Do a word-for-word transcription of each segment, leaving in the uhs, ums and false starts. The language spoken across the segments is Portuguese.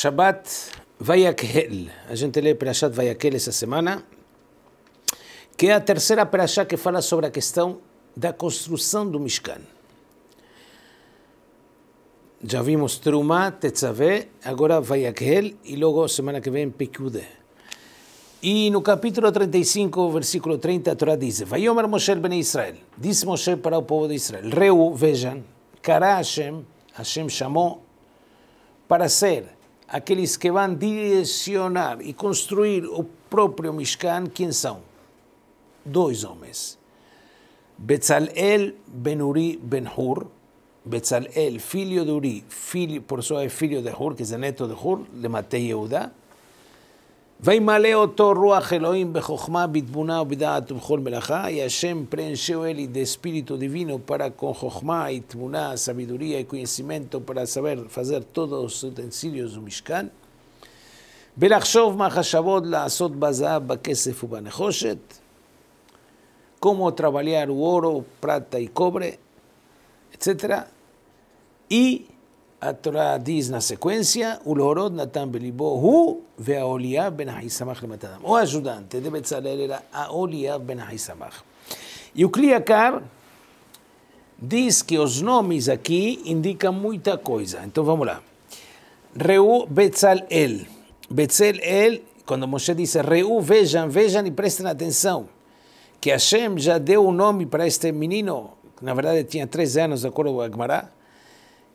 Shabbat Vayakhel. A gente lê Parashat Vayakhel essa semana, que é a terceira parasha que fala sobre a questão da construção do Mishkan. Já vimos Teruma, Tetzaveh, agora Vayakhel e logo semana que vem Pekude. E no capítulo trinta e cinco, versículo trinta, a Torá diz: Vayomer Moshe ben Israel. Diz Moshe para o povo de Israel: Reu, vejam, Kara Hashem, Hashem chamou para ser aqueles que vão direcionar e construir o próprio Mishkan. Quem são? Dois homens. Bezalel ben Uri ben Hur. Bezalel, filho de Uri, filho, por sua vez filho de Hur, que é neto de Hur, de Matei Yehuda. וימלא אותו רוח אלוהים בחוכמה, בתבונה ובדעת ובכל מלאכה. Hashem preencheu ele de espírito divino para com חוכמה e תבונה, sabedoria e conhecimento para saber fazer todos os utensílios do Mishkan. ולחשוב מחשבות לעשות בזהב, בכסף ובנחושת. Como trabalhar o ouro, prata e cobre, etcétera. E a Torá diz na sequência: Ulhorod Natan Belibo Hu Ve'Oholiav ben Ahissamach Lematadam. O ajudante de Bezalel era Oholiav ben Ahissamach. E o Kli Yakar diz que os nomes aqui indicam muita coisa. Então vamos lá. Reu Bezalel. Bezalel, quando Moshe disse Reu, vejam, vejam e prestem atenção, que Hashem já deu um nome para este menino, que na verdade tinha três anos, de acordo com a Gemara,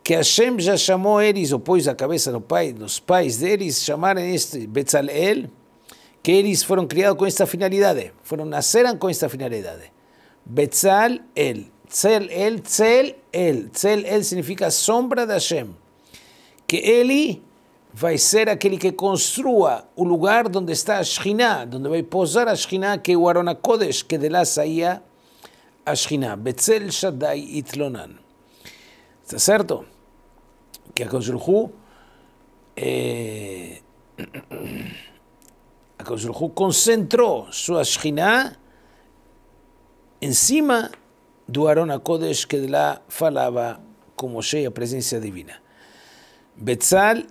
que Hashem já chamou eles, ou pôs a cabeça no pai, dos pais deles, chamaram este Bezalel, que eles foram criados com esta finalidade, foram, nasceram com esta finalidade. Bezalel, Tzel-el, Tzel-el, Tzel-el significa sombra de Hashem, que ele vai ser aquele que construa o lugar onde está a Shekina, onde vai pousar a Shekina, que é o Aron Akodes, que de lá saía a Shekina. Betzel Shaddai Itlonan. Está certo? Que a Koshulhu eh, a Koshulhu concentrou sua Shekina em cima do Aron HaKodesh, que de lá falava com Moshe, a presença divina. Bezal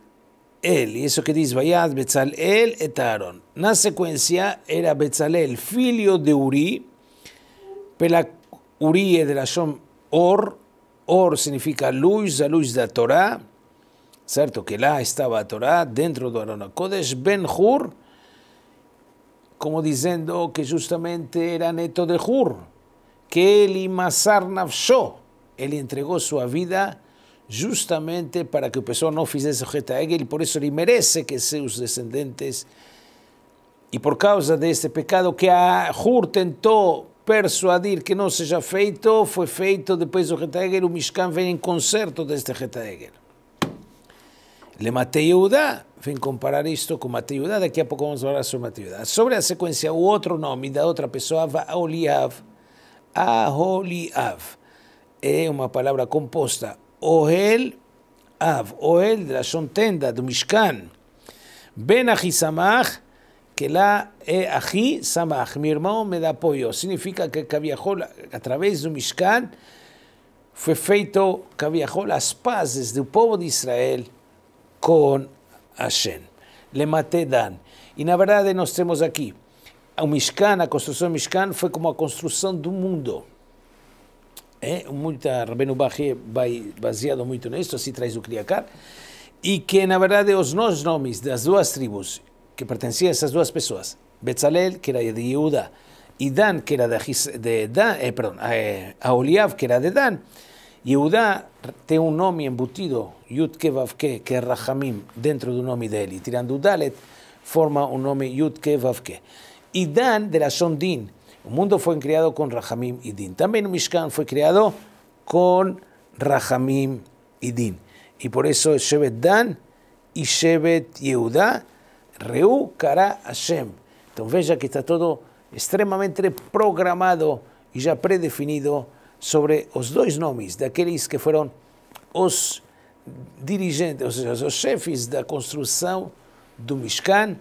El, e isso que diz Vayaz Bezalel et Aron. Na sequência era Bezalel, filho de Uri, pela Uri é de Lashon Or. Or significa luz, a luz da Torá, certo? Que lá estava a Torá, dentro do Aron HaKodesh. Ben Hur, como dizendo que justamente era neto de Hur, que ele Masar Nafsho, ele entregou sua vida justamente para que o pessoal não fizesse o Jetaegel, por isso ele merece que seus descendentes, e por causa deste pecado que a Hur tentou persuadir que não seja feito, foi feito depois do Jetaegel. O Mishkan vem em concerto deste Jetaegel. Le Matei Yehuda, vem comparar isto com Matei Yehuda, daqui a pouco vamos falar sobre Matei Yehuda. Sobre a sequência, o outro nome da outra pessoa, Aholiav, Aholiav, é uma palavra composta, Ohel Av, Ohel de Lashon tenda, do Mishkan, Ben Ahissamach, que lá é Ahissamach, meu irmão me dá apoio. Significa que Kaviahol, através do Mishkan, foi feito Kaviahol as pazes do povo de Israel com Hashem. Le Matei Dan. E na verdade nós temos aqui, o Mishkan, a construção do Mishkan foi como a construção do mundo. É, muita, Rabbeinu Baje vai baseado muito nisso, assim traz o Kli Yakar, e que na verdade os nossos nomes das duas tribos, que pertenciam a essas duas pessoas, Bezalel, que era de Yehuda, e Dan, que era de, de Dan, eh, perdão, eh, Aholiav, que era de Dan. Yehuda tem um nome embutido, Yud Kevavke, que é Rahamim, dentro do nome dele, tirando o Dalet, forma o nome Yud Kevavke. E Dan, de Lashon Din, o mundo foi criado com Rahamim e Din. Também o Mishkan foi criado com Rahamim e Din. E por isso Shevet Dan e Shevet Yehuda, Reu, Kara, Hashem. Então veja que está todo extremamente programado e já predefinido sobre os dois nomes daqueles que foram os dirigentes, ou seja, os chefes da construção do Mishkan,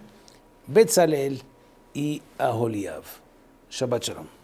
Bezalel e Aholiav. Shabbat Shalom.